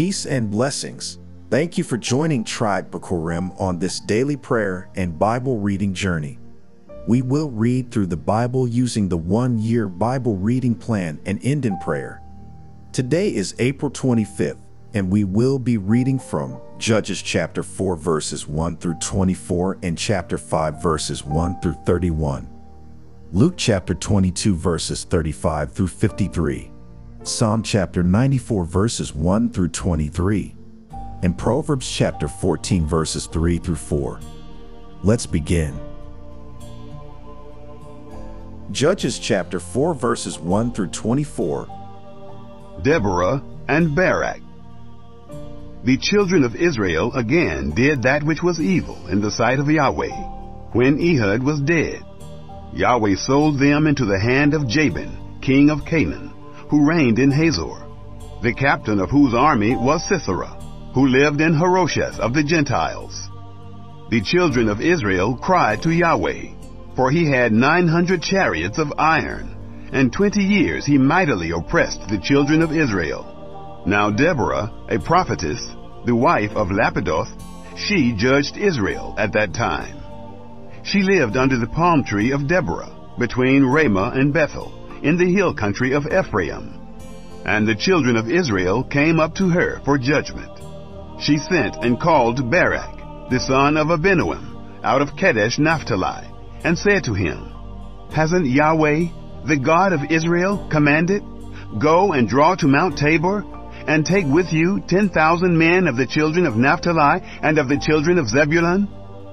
Peace and blessings. Thank you for joining Tribe Bikkurim on this daily prayer and Bible reading journey. We will read through the Bible using the one-year Bible reading plan and end in prayer. Today is April 25th, and we will be reading from Judges chapter 4 verses 1 through 24 and chapter 5 verses 1 through 31. Luke chapter 22 verses 35 through 53. Psalm chapter 94 verses 1 through 23. And Proverbs chapter 14 verses 3 through 4. Let's begin. Judges chapter 4 verses 1 through 24. Deborah and Barak. The children of Israel again did that which was evil in the sight of Yahweh, when Ehud was dead. Yahweh sold them into the hand of Jabin, king of Canaan, who reigned in Hazor, the captain of whose army was Sisera, who lived in Harosheth of the Gentiles. The children of Israel cried to Yahweh, for he had 900 chariots of iron, and 20 years he mightily oppressed the children of Israel. Now Deborah, a prophetess, the wife of Lapidoth, she judged Israel at that time. She lived under the palm tree of Deborah, between Ramah and Bethel, in the hill country of Ephraim. And the children of Israel came up to her for judgment. She sent and called Barak, the son of Abinoam, out of Kedesh-Naphtali, and said to him, "Hasn't Yahweh, the God of Israel, commanded, 'Go and draw to Mount Tabor, and take with you 10,000 men of the children of Naphtali and of the children of Zebulun?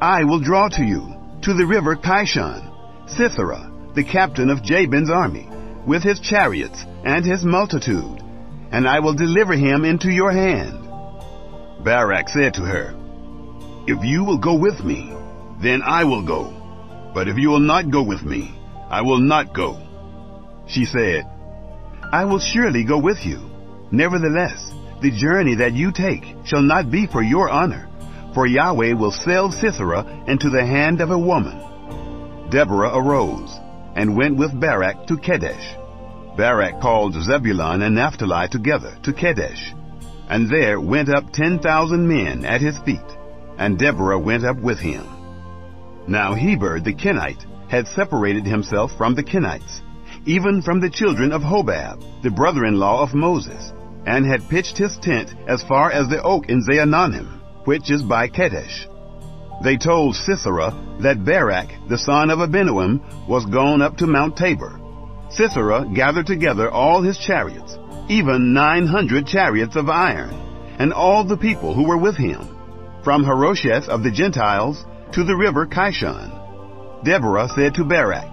I will draw to you, to the river Kishon, Sisera, the captain of Jabin's army, with his chariots and his multitude, and I will deliver him into your hand.'" Barak said to her, "If you will go with me, then I will go. But if you will not go with me, I will not go." She said, "I will surely go with you. Nevertheless, the journey that you take shall not be for your honor, for Yahweh will sell Sisera into the hand of a woman." Deborah arose and went with Barak to Kedesh. Barak called Zebulun and Naphtali together to Kedesh, and there went up 10,000 men at his feet, and Deborah went up with him. Now Heber the Kenite had separated himself from the Kenites, even from the children of Hobab, the brother-in-law of Moses, and had pitched his tent as far as the oak in Zaananim, which is by Kedesh. They told Sisera that Barak, the son of Abinoam, was gone up to Mount Tabor. Sisera gathered together all his chariots, even 900 chariots of iron, and all the people who were with him, from Harosheth of the Gentiles to the river Kishon. Deborah said to Barak,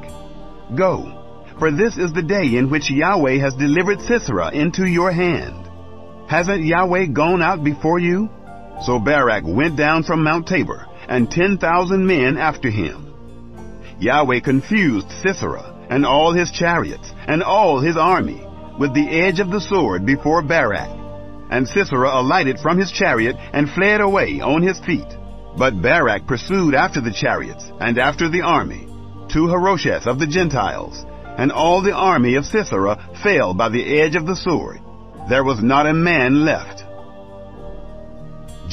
"Go, for this is the day in which Yahweh has delivered Sisera into your hand. Hasn't Yahweh gone out before you?" So Barak went down from Mount Tabor, and 10,000 men after him. Yahweh confused Sisera and all his chariots and all his army with the edge of the sword before Barak. And Sisera alighted from his chariot and fled away on his feet. But Barak pursued after the chariots and after the army, to Harosheth of the Gentiles, and all the army of Sisera fell by the edge of the sword. There was not a man left.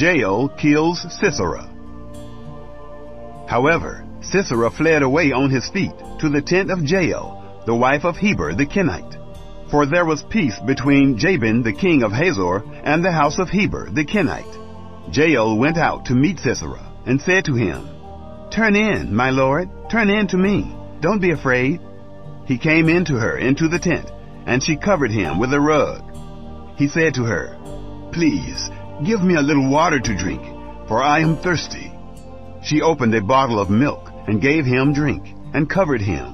Jael kills Sisera. However, Sisera fled away on his feet to the tent of Jael, the wife of Heber the Kenite. For there was peace between Jabin the king of Hazor and the house of Heber the Kenite. Jael went out to meet Sisera and said to him, "Turn in, my lord, turn in to me. Don't be afraid." He came in to her into the tent, and she covered him with a rug. He said to her, "Please, give me a little water to drink, for I am thirsty." She opened a bottle of milk and gave him drink and covered him.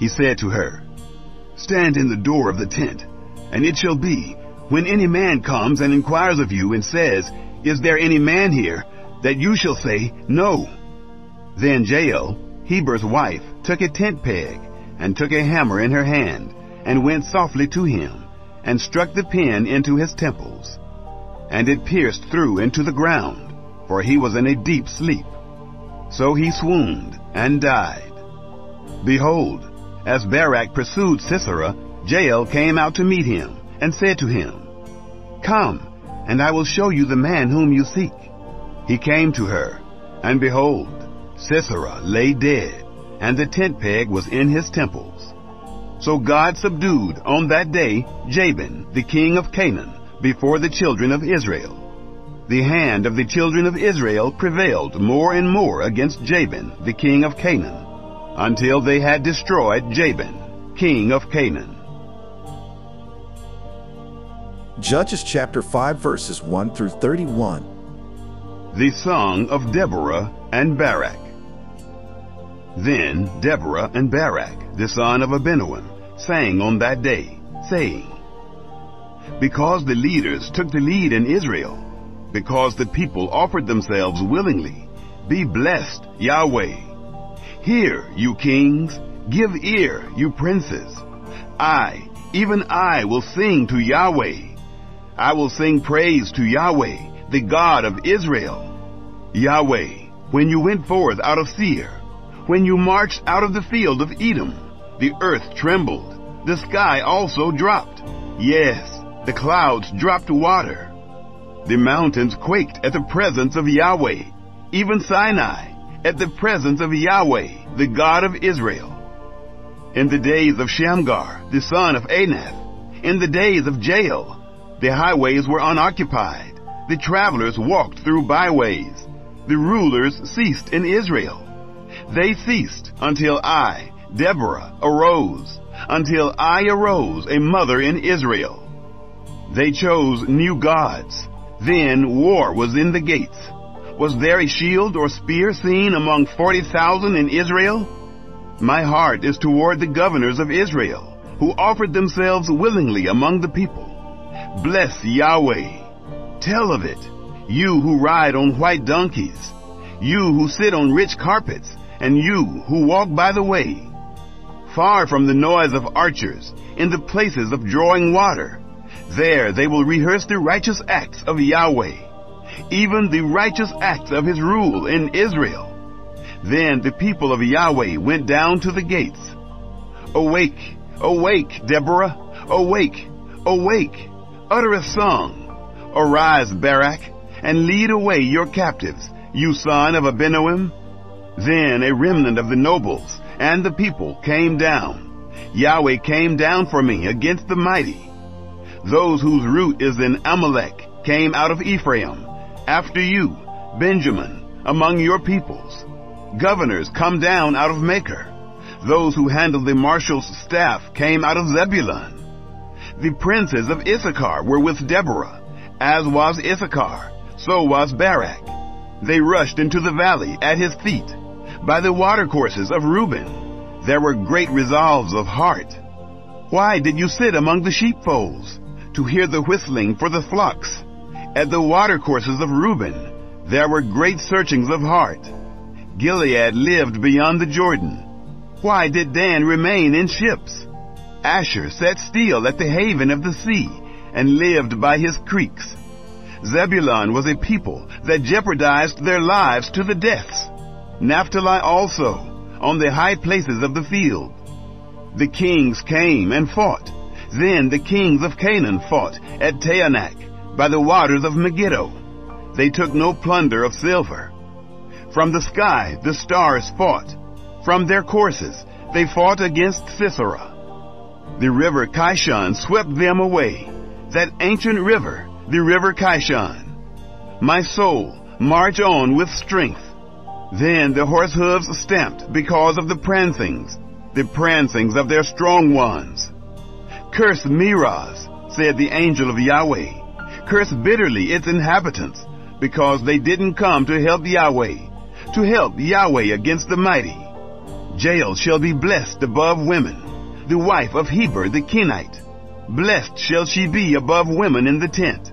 He said to her, "Stand in the door of the tent, and it shall be, when any man comes and inquires of you and says, 'Is there any man here?' that you shall say, 'No.'" Then Jael, Heber's wife, took a tent peg and took a hammer in her hand and went softly to him and struck the pin into his temples. And it pierced through into the ground, for he was in a deep sleep. So he swooned and died. Behold, as Barak pursued Sisera, Jael came out to meet him and said to him, "Come, and I will show you the man whom you seek. He came to her, and behold, Sisera lay dead, and the tent peg was in his temples. So God subdued on that day Jabin, the king of Canaan, before the children of Israel. The hand of the children of Israel prevailed more and more against Jabin, the king of Canaan, until they had destroyed Jabin, king of Canaan. Judges chapter 5, verses 1 through 31. The Song of Deborah and Barak. Then Deborah and Barak, the son of Abinoam, sang on that day, saying, Because the leaders took the lead in Israel, because the people offered themselves willingly, be blessed, Yahweh. Hear, you kings, give ear, you princes. I, even I, will sing to Yahweh. I will sing praise to Yahweh, the God of Israel. Yahweh, when you went forth out of Seir, when you marched out of the field of Edom, the earth trembled, the sky also dropped. Yes, the clouds dropped water. The mountains quaked at the presence of Yahweh, even Sinai, at the presence of Yahweh, the God of Israel. In the days of Shamgar, the son of Anath, in the days of Jael, the highways were unoccupied, the travelers walked through byways, the rulers ceased in Israel. They ceased until I, Deborah, arose, until I arose a mother in Israel. They chose new gods. Then war was in the gates. Was there a shield or spear seen among 40,000 in Israel? My heart is toward the governors of Israel, who offered themselves willingly among the people. Bless Yahweh. Tell of it, you who ride on white donkeys, you who sit on rich carpets, and you who walk by the way. Far from the noise of archers, in the places of drawing water, there they will rehearse the righteous acts of Yahweh, even the righteous acts of his rule in Israel. Then the people of Yahweh went down to the gates. Awake, awake, Deborah, awake, awake, utter a song. Arise, Barak, and lead away your captives, you son of Abinoam. Then a remnant of the nobles and the people came down. Yahweh came down for me against the mighty. Those whose root is in Amalek came out of Ephraim. After you, Benjamin, among your peoples. Governors come down out of Maker. Those who handled the marshal's staff came out of Zebulun. The princes of Issachar were with Deborah. As was Issachar, so was Barak. They rushed into the valley at his feet. By the watercourses of Reuben, there were great resolves of heart. Why did you sit among the sheepfolds, to hear the whistling for the flocks? At the watercourses of Reuben, there were great searchings of heart. Gilead lived beyond the Jordan. Why did Dan remain in ships? Asher sat still at the haven of the sea, and lived by his creeks. Zebulun was a people that jeopardized their lives to the deaths. Naphtali also, on the high places of the field. The kings came and fought. Then the kings of Canaan fought at Taanach, by the waters of Megiddo. They took no plunder of silver. From the sky the stars fought. From their courses they fought against Sisera. The river Kishon swept them away, that ancient river, the river Kishon. My soul, march on with strength. Then the horse hooves stamped because of the prancings of their strong ones. Curse Miraz, said the angel of Yahweh. Curse bitterly its inhabitants, because they didn't come to help Yahweh against the mighty. Jael shall be blessed above women, the wife of Heber the Kenite. Blessed shall she be above women in the tent.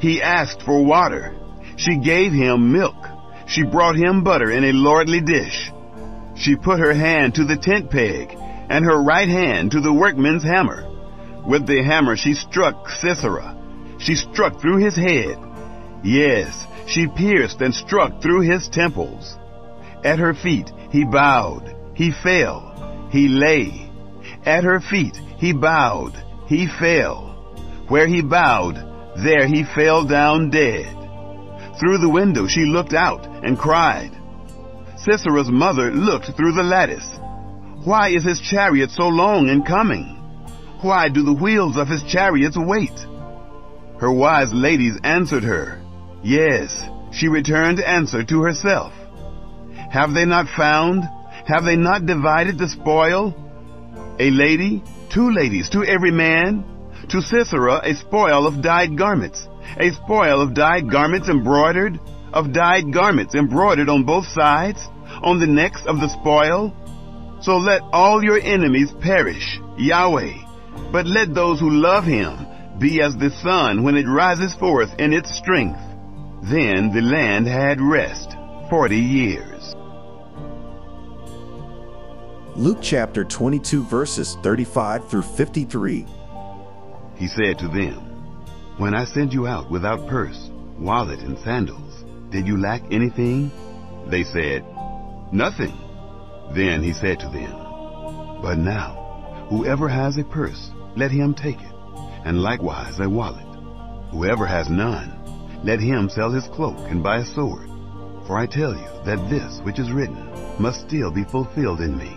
He asked for water. She gave him milk. She brought him butter in a lordly dish. She put her hand to the tent peg, and her right hand to the workman's hammer. With the hammer she struck Sisera. She struck through his head. Yes, she pierced and struck through his temples. At her feet he bowed, he fell, he lay. At her feet he bowed, he fell. Where he bowed, There he fell down dead. Through the window she looked out and cried. Sisera's mother looked through the lattice. Why is his chariot so long in coming? Why do the wheels of his chariots wait? Her wise ladies answered her. Yes, she returned answer to herself. Have they not found? Have they not divided the spoil? A lady, two ladies to every man. To Sisera a spoil of dyed garments, a spoil of dyed garments embroidered, of dyed garments embroidered on both sides, on the necks of the spoil. So let all your enemies perish, Yahweh, but let those who love him be as the sun when it rises forth in its strength. Then the land had rest 40 years. Luke chapter 22 verses 35 through 53. He said to them, When I sent you out without purse, wallet, and sandals, did you lack anything? They said, Nothing. Then he said to them, But now, whoever has a purse, let him take it, and likewise a wallet. Whoever has none, let him sell his cloak and buy a sword. For I tell you that this which is written must still be fulfilled in me.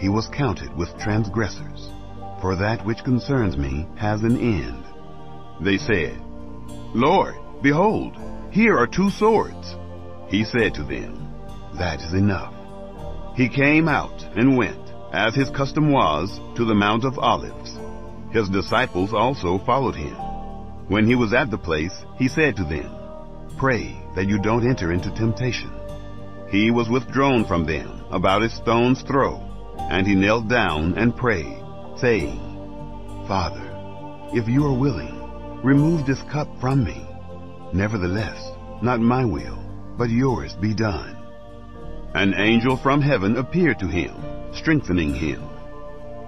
He was counted with transgressors, for that which concerns me has an end. They said, Lord, behold, here are two swords. He said to them, That is enough. He came out and went, as his custom was, to the Mount of Olives. His disciples also followed him. When he was at the place, he said to them, Pray that you don't enter into temptation. He was withdrawn from them about a stone's throw, and he knelt down and prayed, saying, Father, if you are willing, remove this cup from me. Nevertheless, not my will, but yours be done. An angel from heaven appeared to him, strengthening him.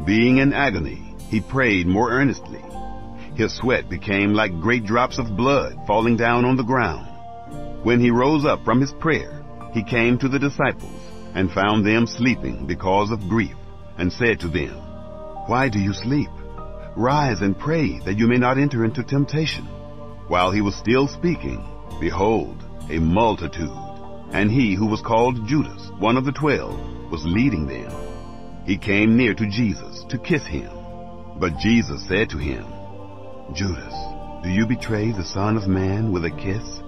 Being in agony, he prayed more earnestly. His sweat became like great drops of blood falling down on the ground. When he rose up from his prayer, he came to the disciples and found them sleeping because of grief, and said to them, Why do you sleep? Rise and pray that you may not enter into temptation. While he was still speaking, behold, a multitude, and he who was called Judas, one of the 12, was leading them. He came near to Jesus to kiss him. But Jesus said to him, Judas, do you betray the Son of Man with a kiss?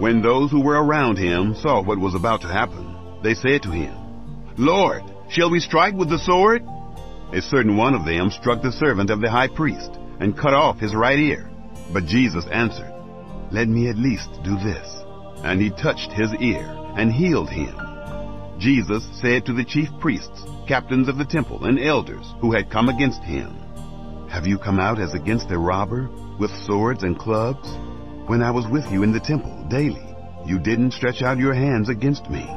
When those who were around him saw what was about to happen, they said to him, Lord, shall we strike with the sword? A certain one of them struck the servant of the high priest and cut off his right ear. But Jesus answered, Let me at least do this. And he touched his ear and healed him. Jesus said to the chief priests, captains of the temple, and elders who had come against him, Have you come out as against a robber with swords and clubs? When I was with you in the temple daily, you didn't stretch out your hands against me.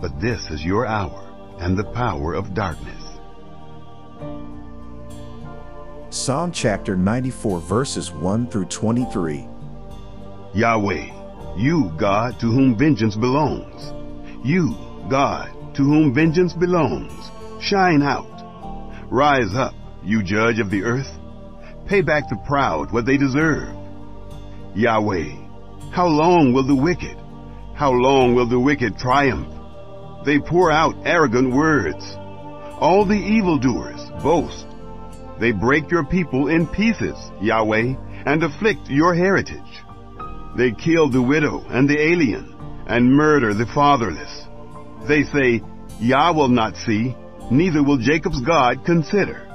But this is your hour and the power of darkness. Psalm chapter 94 verses 1 through 23. Yahweh, you, God, to whom vengeance belongs. You, God, to whom vengeance belongs, shine out. Rise up, you judge of the earth. Pay back the proud what they deserve. Yahweh, how long will the wicked, how long will the wicked triumph? They pour out arrogant words. All the evildoers boast. They break your people in pieces, Yahweh, and afflict your heritage. They kill the widow and the alien, and murder the fatherless. They say, Yah will not see, neither will Jacob's God consider.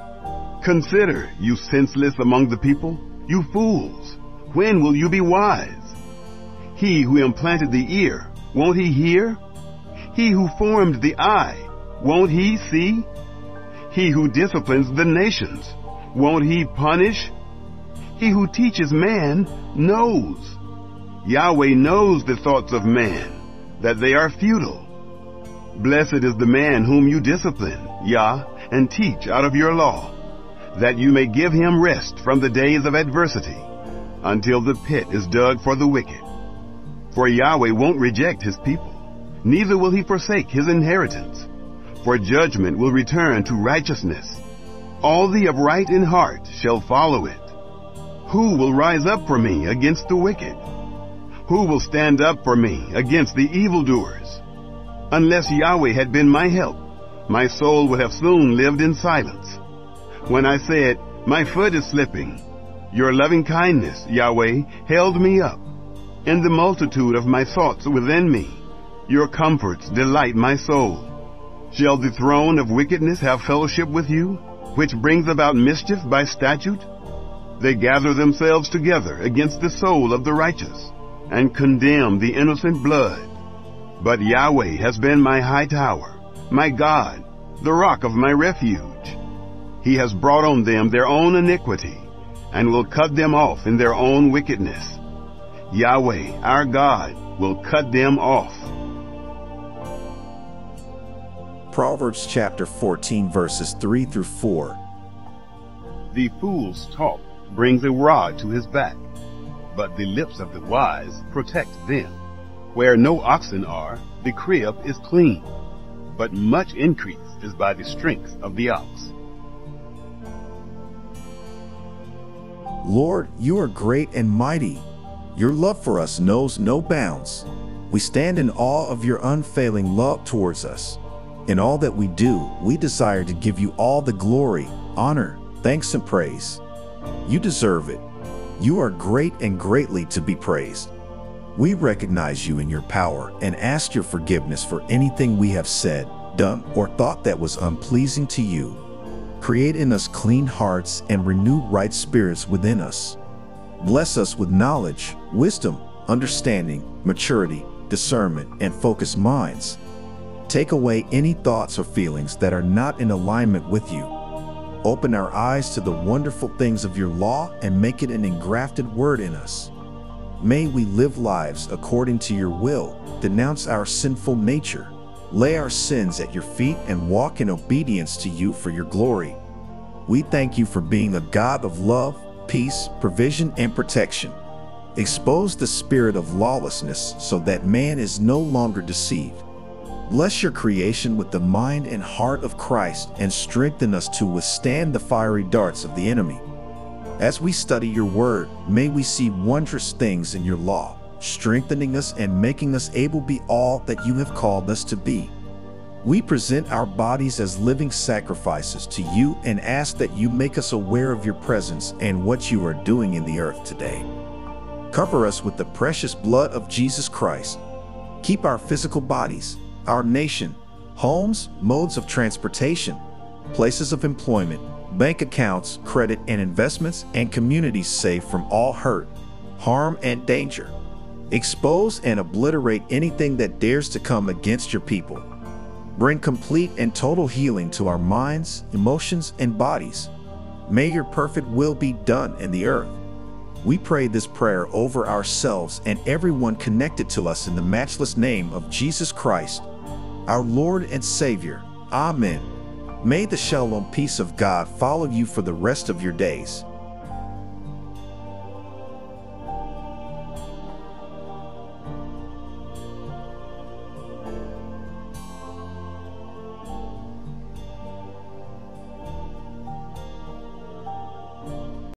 Consider, you senseless among the people, you fools, when will you be wise? He who implanted the ear, won't he hear? He who formed the eye, won't he see? He who disciplines the nations, won't he punish? He who teaches man knows. Yahweh knows the thoughts of man, that they are futile. Blessed is the man whom you discipline, Yah, and teach out of your law, that you may give him rest from the days of adversity, until the pit is dug for the wicked. For Yahweh won't reject his people, neither will he forsake his inheritance. For judgment will return to righteousness. All the upright in heart shall follow it. Who will rise up for me against the wicked? Who will stand up for me against the evildoers? Unless Yahweh had been my help, my soul would have soon lived in silence. When I said, my foot is slipping, your loving kindness, Yahweh, held me up. In the multitude of my thoughts within me, your comforts delight my soul. Shall the throne of wickedness have fellowship with you, which brings about mischief by statute? They gather themselves together against the soul of the righteous, and condemn the innocent blood. But Yahweh has been my high tower, my God, the rock of my refuge. He has brought on them their own iniquity, and will cut them off in their own wickedness. Yahweh, our God, will cut them off. Proverbs chapter 14, verses 3 through 4. The fool's talk brings a rod to his back, but the lips of the wise protect them. Where no oxen are, the crib is clean, but much increase is by the strength of the ox. Lord, you are great and mighty. Your love for us knows no bounds. We stand in awe of your unfailing love towards us. In all that we do, we desire to give you all the glory, honor, thanks, and praise. You deserve it. You are great and greatly to be praised. We recognize you in your power and ask your forgiveness for anything we have said, done, or thought that was unpleasing to you. Create in us clean hearts and renew right spirits within us. Bless us with knowledge, wisdom, understanding, maturity, discernment, and focused minds. Take away any thoughts or feelings that are not in alignment with you. Open our eyes to the wonderful things of your law and make it an engrafted word in us. May we live lives according to your will, denounce our sinful nature, lay our sins at your feet, and walk in obedience to you for your glory. We thank you for being a God of love, peace, provision, and protection. Expose the spirit of lawlessness so that man is no longer deceived. Bless your creation with the mind and heart of Christ and strengthen us to withstand the fiery darts of the enemy. As we study your word, may we see wondrous things in your law, strengthening us and making us able to be all that you have called us to be. We present our bodies as living sacrifices to you and ask that you make us aware of your presence and what you are doing in the earth today. Cover us with the precious blood of Jesus Christ. Keep our physical bodies, our nation, homes, modes of transportation, places of employment, bank accounts, credit and investments, and communities safe from all hurt, harm, and danger. Expose and obliterate anything that dares to come against your people. Bring complete and total healing to our minds, emotions, and bodies. May your perfect will be done in the earth. We pray this prayer over ourselves and everyone connected to us in the matchless name of Jesus Christ, our Lord and Savior. Amen. May the shalom peace of God follow you for the rest of your days.